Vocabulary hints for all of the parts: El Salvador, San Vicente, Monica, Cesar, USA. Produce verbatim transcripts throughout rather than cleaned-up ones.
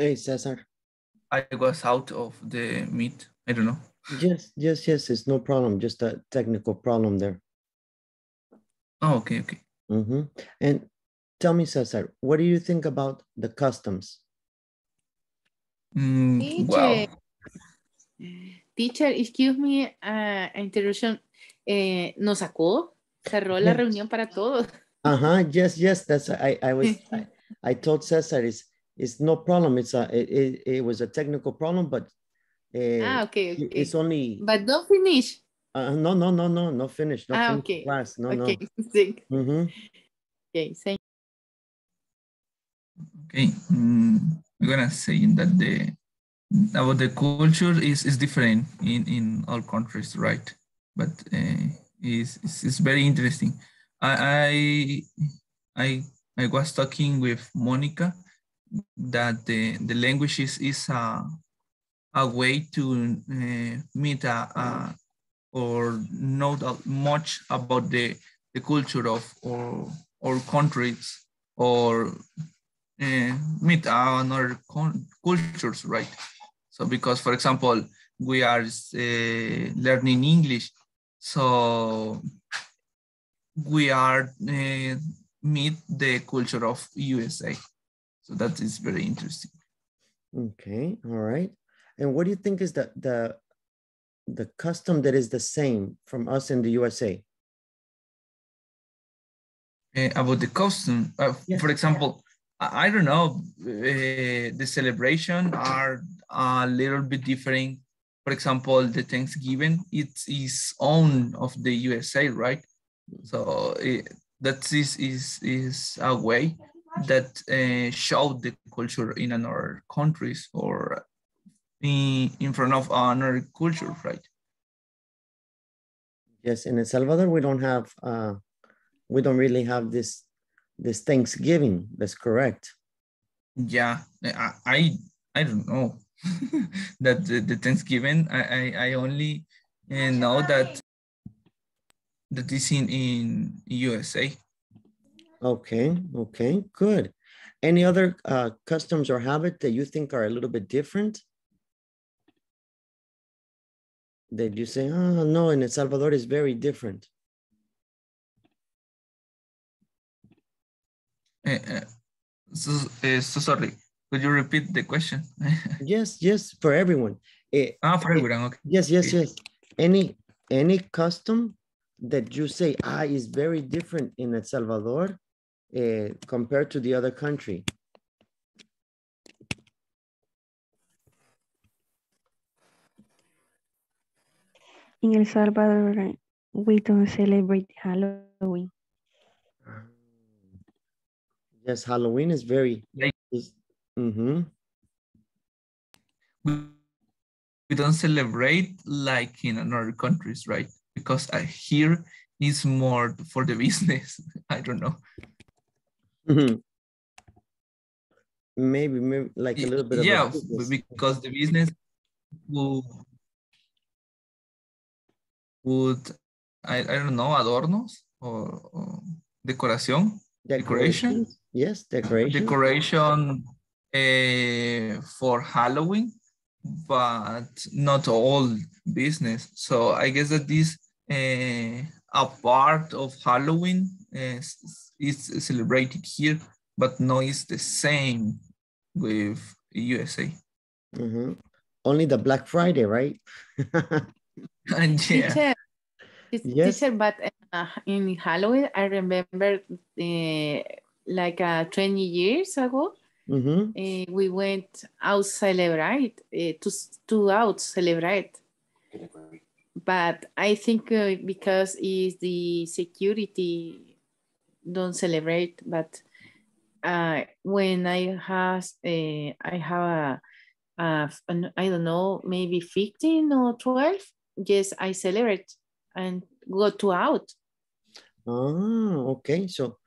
Hey, Cesar. I was out of the meet. I don't know. Yes, yes, yes. It's no problem. Just a technical problem there. Oh, okay, okay. Mm-hmm. And tell me, Cesar, what do you think about the customs? Mm, teacher, wow. Teacher, excuse me, uh, interruption. Eh, nos sacó, cerró la yes. reunión para todos. Uh-huh. Yes, yes. That's I. I was. I, I told Cesar it's it's no problem. It's a it it, it was a technical problem, but uh, ah, okay, okay. It's only. But don't finish. Uh, no, no, no, no, no finish. No ah, finish okay. Class. No, okay. no. Mm-hmm. Okay. Thank okay. Mm, we're gonna say that the about the culture is is different in in all countries, right? But uh, is it's, it's very interesting. I I I was talking with Monica that the, the language is, is a, a way to uh, meet a, a, or know much about the, the culture of or, or countries or uh, meet another cultures, right? So because, for example, we are uh, learning English, so we are uh, meet the culture of U S A. So that is very interesting. Okay, all right. And what do you think is the, the, the custom that is the same from us in the U S A? Uh, about the custom, uh, yeah. For example, I, I don't know, uh, the celebration are a little bit different. For example, the Thanksgiving, it is own of the U S A, right? So it, that is, is, is a way that uh, show the culture in another countries or in, in front of another culture, right? Yes, in El Salvador, we don't have, uh, we don't really have this this Thanksgiving, that's correct. Yeah, I, I, I don't know that the, the Thanksgiving, I, I, I only uh, know that that is in, in U S A. Okay, okay, good. Any other uh, customs or habit that you think are a little bit different? That you say, oh no, in El Salvador is very different. Uh, uh, so, uh, so sorry, could you repeat the question? Yes, yes, for everyone. Uh, ah, for everyone, okay. Yes, yes, yes. Any, any custom that you say, ah, is very different in El Salvador uh, compared to the other country? In El Salvador, we don't celebrate Halloween. Yes, Halloween is very... Is, mm-hmm. We don't celebrate like in other countries, right? Because I hear is more for the business. I don't know. Mm-hmm. Maybe, maybe like a little bit. Yeah, of business. Because the business would, would I, I don't know, adornos or, or decoración. Decoration. Yes, decoration. Decoration uh, for Halloween, but not all business. So I guess that this uh, a part of Halloween uh, is celebrated here, but no, it's the same with U S A. Mm-hmm. Only the Black Friday, right? And yeah. Teacher, yes. Teacher, but uh, in Halloween, I remember uh, like uh, twenty years ago, mm-hmm. uh, we went out celebrate uh, to to out celebrate, but I think uh, because is the security don't celebrate. But uh, when I has uh, I have a, a an, I don't know, maybe fifteen or twelve. Yes, I celebrate and go to out. Oh, okay. So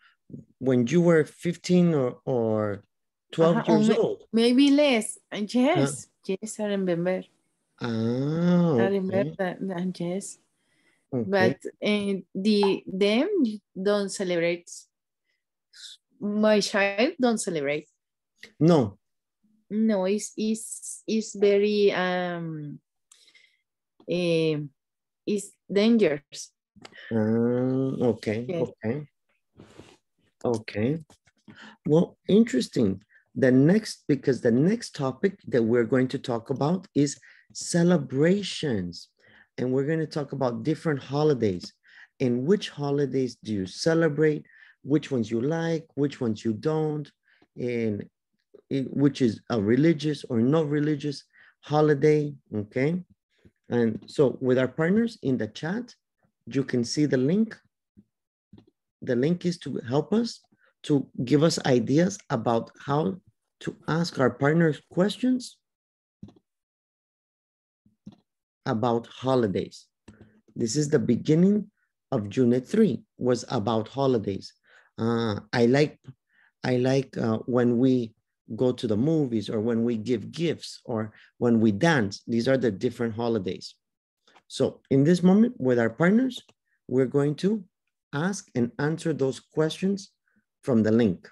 when you were fifteen or or twelve uh-huh, years old. Maybe less. Yes. Huh? Yes, I remember. Oh, okay. I remember that. Yes. Okay. But uh, the them don't celebrate. My child don't celebrate. No. No, it's it's, it's very um uh, it's dangerous. Um, okay, yes. okay, okay. Well, interesting. The next, because the next topic that we're going to talk about is celebrations, and we're going to talk about different holidays and which holidays do you celebrate, which ones you like, which ones you don't, and it, which is a religious or not religious holiday, okay? And so with our partners in the chat, you can see the link. The link is to help us to give us ideas about how to ask our partners questions about holidays. This is the beginning of Unit three, was about holidays. Uh, I like, I like uh, when we go to the movies or when we give gifts or when we dance. These are the different holidays. So in this moment with our partners, we're going to ask and answer those questions from the link.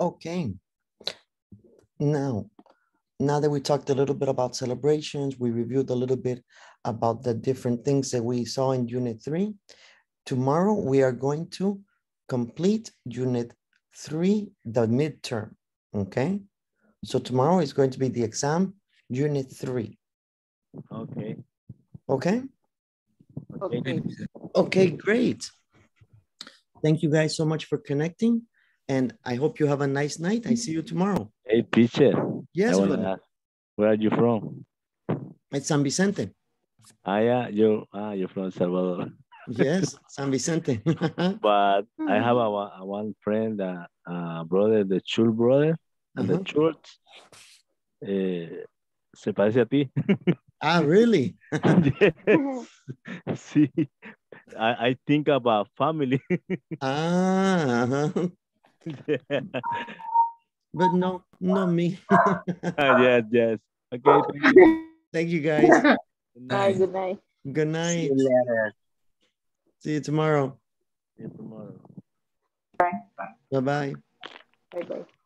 Okay. Now, now that we talked a little bit about celebrations, we reviewed a little bit about the different things that we saw in Unit three. Tomorrow, we are going to complete Unit three, the midterm, okay? So tomorrow is going to be the exam, Unit three. Okay. Okay? Okay. Okay, great. Thank you guys so much for connecting. And I hope you have a nice night. I see you tomorrow. Hey, teacher. Yes, brother. Where are you from? It's San Vicente. Ah, yeah, you, ah, you're from El Salvador. Yes, San Vicente. But I have a, a one friend, a, a brother, the church brother, and uh-huh. the church. Eh, se parece a ti. Ah, really? Yes. See, I, I think about family. Ah, uh-huh. Yeah. But no, not me. Yes, yes. Okay. Thank you, thank you guys. Good night. Good night. Good night. See you later. See you tomorrow. See you tomorrow. Bye. Bye. Bye. Bye. Bye.